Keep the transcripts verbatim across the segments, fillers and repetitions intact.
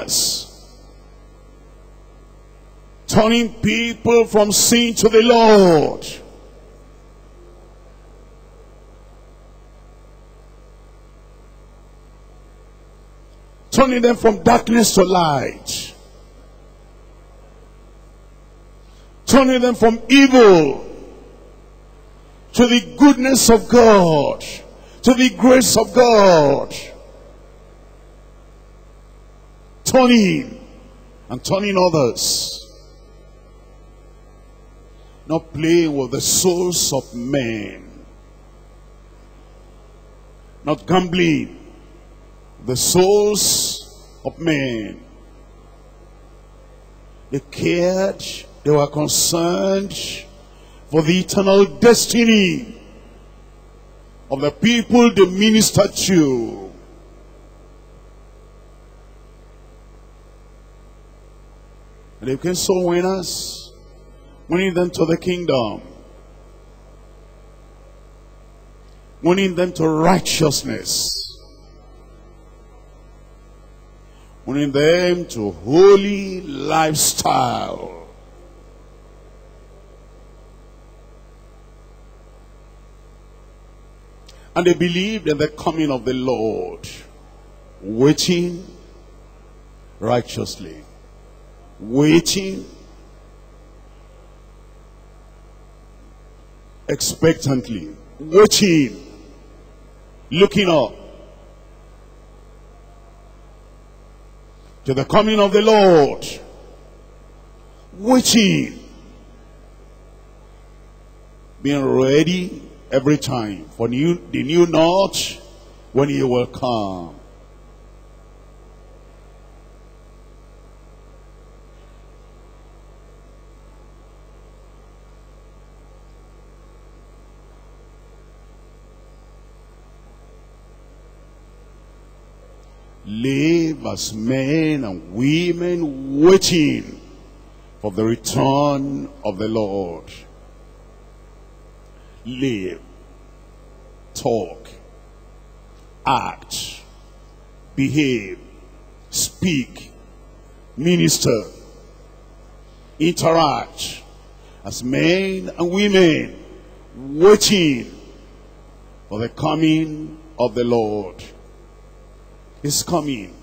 sinners, turning people from sin to the Lord. Turning them from darkness to light. Turning them from evil to the goodness of God, to the grace of God. Turning and turning others. Not play with the souls of men. Not gambling the souls of men. They cared, they were concerned for the eternal destiny of the people they ministered to. And they became soul winners, winning them to the kingdom, winning them to righteousness, winning them to holy lifestyle. And they believed in the coming of the Lord, waiting righteously, waiting expectantly, waiting, looking up to the coming of the Lord, waiting, being ready every time, for new, they knew not when he will come. Live as men and women waiting for the return of the Lord. Live, talk, act, behave, speak, minister, interact as men and women waiting for the coming of the Lord. Is coming.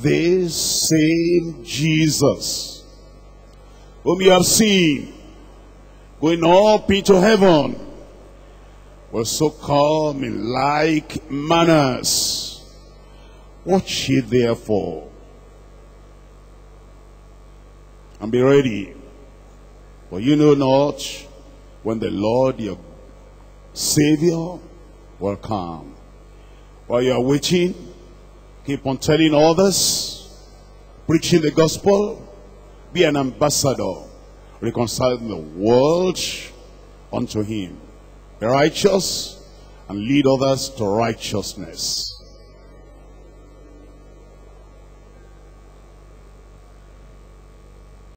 This same Jesus whom you have seen going up into heaven will so come in like manners. Watch ye therefore and be ready, for you know not when the Lord your Savior will come. While you are waiting, keep on telling others, preaching the gospel, be an ambassador, reconciling the world unto him. Be righteous and lead others to righteousness.